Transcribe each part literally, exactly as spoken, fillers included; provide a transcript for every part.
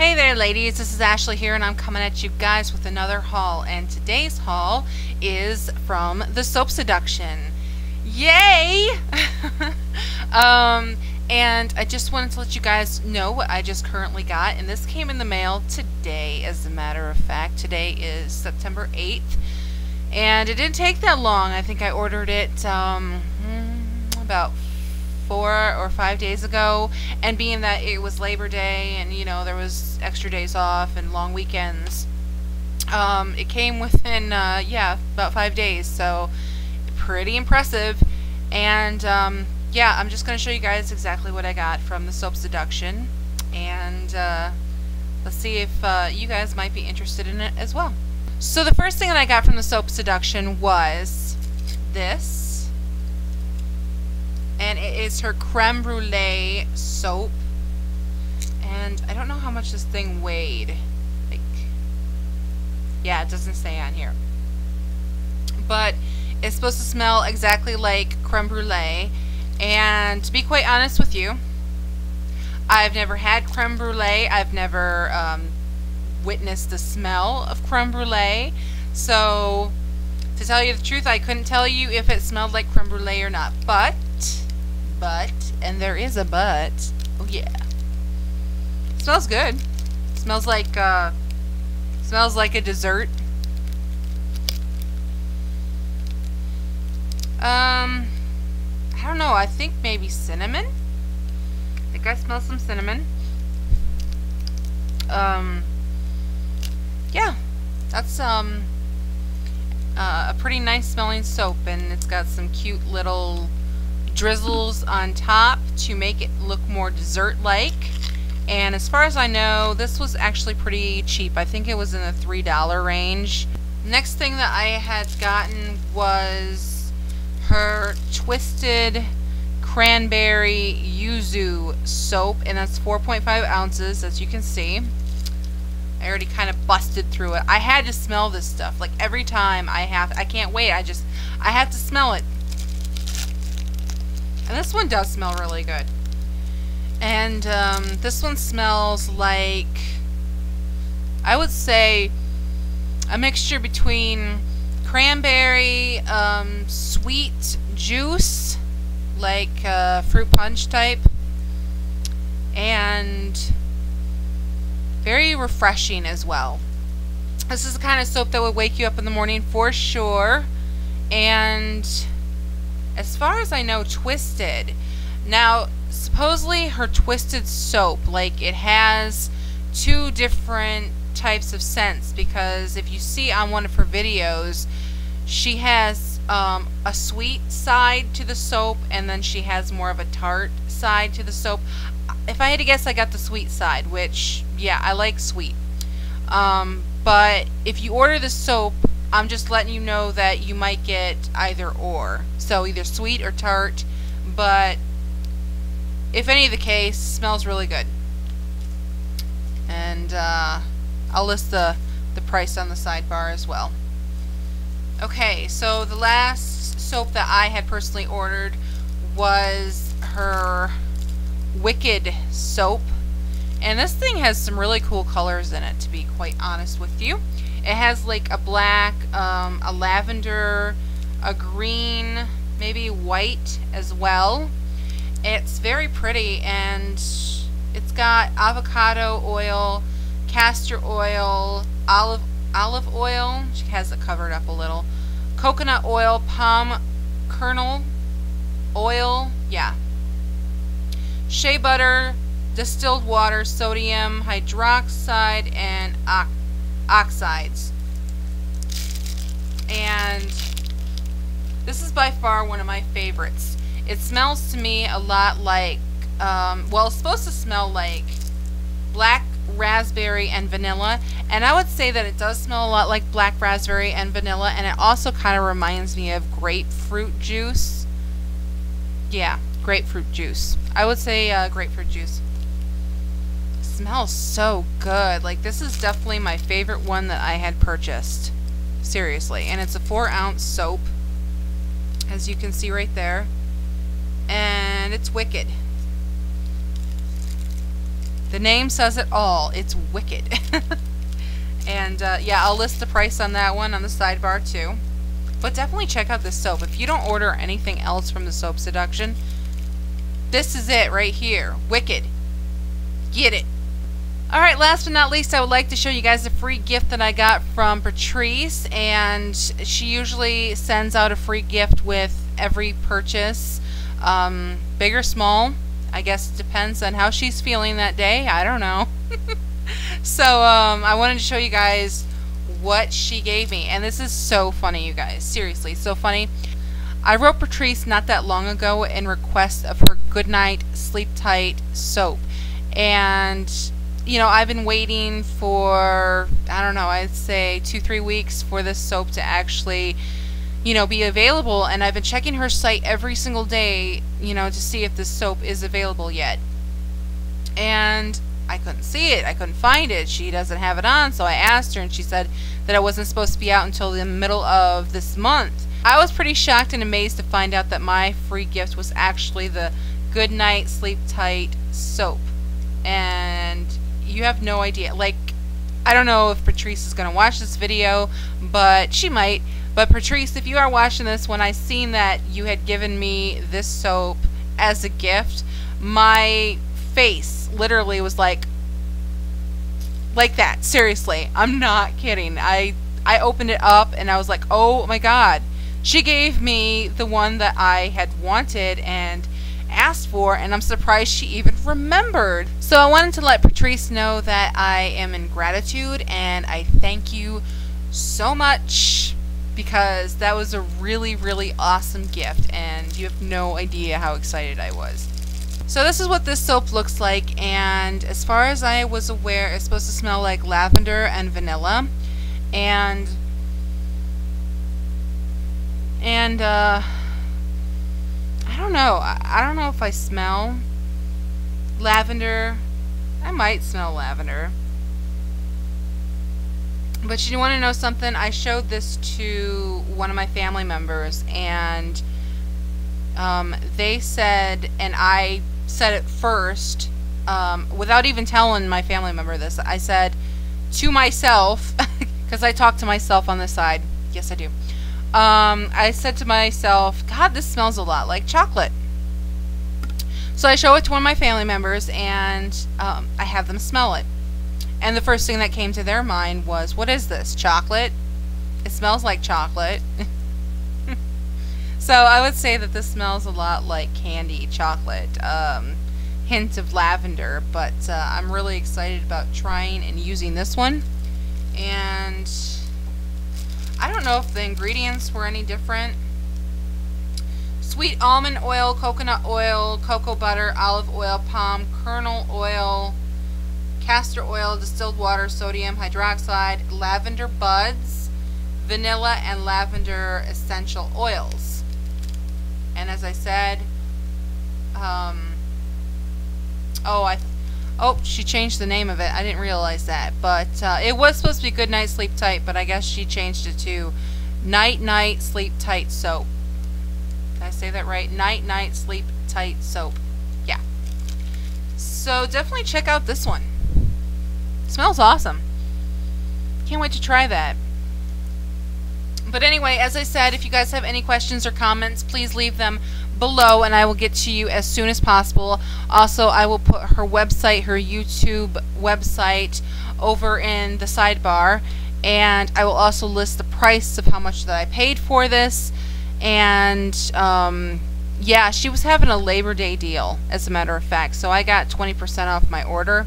Hey there ladies, this is Ashley here and I'm coming at you guys with another haul, and today's haul is from The Soap Seduction. Yay! um, and I just wanted to let you guys know what I just currently got, and this came in the mail today as a matter of fact. Today is September eighth and it didn't take that long. I think I ordered it um, about four or five days ago, and being that it was Labor Day and you know there was extra days off and long weekends, um, it came within uh, yeah about five days, so pretty impressive. And um, yeah, I'm just gonna show you guys exactly what I got from The Soap Seduction, and uh, let's see if uh, you guys might be interested in it as well. So the first thing that I got from The Soap Seduction was this. And it is her Creme Brulee soap. And I don't know how much this thing weighed. Like, yeah, it doesn't say on here. But it's supposed to smell exactly like creme brulee. And to be quite honest with you, I've never had creme brulee. I've never um, witnessed the smell of creme brulee. So, to tell you the truth, I couldn't tell you if it smelled like creme brulee or not. But... but, and there is a but, oh yeah, it smells good. It smells like uh, smells like a dessert. Um, I don't know, I think maybe cinnamon. I think I smell some cinnamon. Um, yeah, that's um, uh, a pretty nice smelling soap, and it's got some cute little drizzles on top to make it look more dessert-like. And as far as I know, this was actually pretty cheap. I think it was in the three dollar range. Next thing that I had gotten was her Twisted cranberry yuzu soap, and that's four point five ounces, as you can see. I already kind of busted through it. I had to smell this stuff, like every time I have. I can't wait. I just I have to smell it. And this one does smell really good. And um, this one smells like, I would say, a mixture between cranberry, um, sweet juice, like uh, fruit punch type, and very refreshing as well. This is the kind of soap that would wake you up in the morning for sure. And as far as I know, Twisted. Now, supposedly her Twisted soap, like it has two different types of scents, because if you see on one of her videos, she has um, a sweet side to the soap, and then she has more of a tart side to the soap. If I had to guess, I got the sweet side, which, yeah, I like sweet. Um, but if you order the soap, I'm just letting you know that you might get either or. So either sweet or tart, but if any of the case, smells really good. And uh, I'll list the, the price on the sidebar as well. Okay, so the last soap that I had personally ordered was her Wicked soap. And this thing has some really cool colors in it, to be quite honest with you. It has like a black, um, a lavender, a green, maybe white as well. It's very pretty, and it's got avocado oil, castor oil, olive olive oil. She has it covered up a little. Coconut oil, palm kernel oil, yeah. Shea butter, distilled water, sodium hydroxide, and octane. Oxides. And this is by far one of my favorites. It smells to me a lot like um, well, it's supposed to smell like black raspberry and vanilla, and I would say that it does smell a lot like black raspberry and vanilla, and it also kind of reminds me of grapefruit juice. Yeah, grapefruit juice. I would say uh, grapefruit juice. Smells so good. Like, this is definitely my favorite one that I had purchased, seriously. And it's a four ounce soap, as you can see right there, and it's Wicked. The name says it all. It's Wicked. And uh, yeah, I'll list the price on that one on the sidebar too. But definitely check out this soap. If you don't order anything else from the Soap Seduction, this is it right here. Wicked. Get it. Alright, last but not least, I would like to show you guys a free gift that I got from Patrice. And she usually sends out a free gift with every purchase, um, big or small. I guess it depends on how she's feeling that day. I don't know. So um, I wanted to show you guys what she gave me. And this is so funny, you guys. Seriously, so funny. I wrote Patrice not that long ago in request of her Goodnight Sleep Tight soap. And, you know, I've been waiting for, I don't know, I'd say two, three weeks for this soap to actually, you know, be available. And I've been checking her site every single day, you know, to see if this soap is available yet. And I couldn't see it. I couldn't find it. She doesn't have it on, so I asked her, and she said that it wasn't supposed to be out until the middle of this month. I was pretty shocked and amazed to find out that my free gift was actually the Goodnight Sleep Tight soap. And you have no idea. Like, I don't know if Patrice is going to watch this video, but she might. But Patrice, if you are watching this, when I seen that you had given me this soap as a gift, my face literally was like like that. Seriously, I'm not kidding. I I opened it up and I was like, oh my god, she gave me the one that I had wanted and asked for, and I'm surprised she even remembered. So I wanted to let Patrice know that I am in gratitude and I thank you so much, because that was a really, really awesome gift and you have no idea how excited I was. So this is what this soap looks like, and as far as I was aware, it's supposed to smell like lavender and vanilla. And and uh, I don't know. I, I don't know if I smell lavender. I might smell lavender. But you want to know something? I showed this to one of my family members, and um, they said, and I said it first, um, without even telling my family member this, I said to myself, because I talk to myself on the side, yes I do, um, I said to myself, God, this smells a lot like chocolate. So I show it to one of my family members, and um, I have them smell it, and the first thing that came to their mind was, what is this, chocolate? It smells like chocolate. So I would say that this smells a lot like candy, chocolate, um, hint of lavender, but uh, I'm really excited about trying and using this one. And I don't know if the ingredients were any different. Sweet almond oil, coconut oil, cocoa butter, olive oil, palm kernel oil, castor oil, distilled water, sodium hydroxide, lavender buds, vanilla, and lavender essential oils. And as I said, um, oh, I, oh, she changed the name of it. I didn't realize that, but uh, it was supposed to be Good Night Sleep Tight, but I guess she changed it to Night Night Sleep Tight Soap. Did I say that right? Night Night Sleep Tight Soap. Yeah. So definitely check out this one. It smells awesome. Can't wait to try that. But anyway, as I said, if you guys have any questions or comments, please leave them below and I will get to you as soon as possible. Also, I will put her website, her YouTube website, over in the sidebar, and I will also list the price of how much that I paid for this. And um, yeah, she was having a Labor Day deal, as a matter of fact, so I got twenty percent off my order.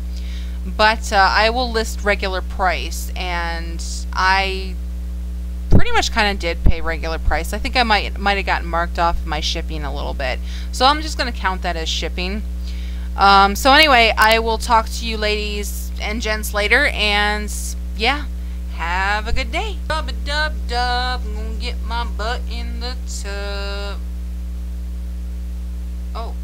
But uh, I will list regular price, and I pretty much kind of did pay regular price. I think I might might have gotten marked off my shipping a little bit, so I'm just going to count that as shipping. Um, so anyway, I will talk to you ladies and gents later, and yeah, have a good day. Dub a dub dub, I'm gonna get my butt in the tub. Oh.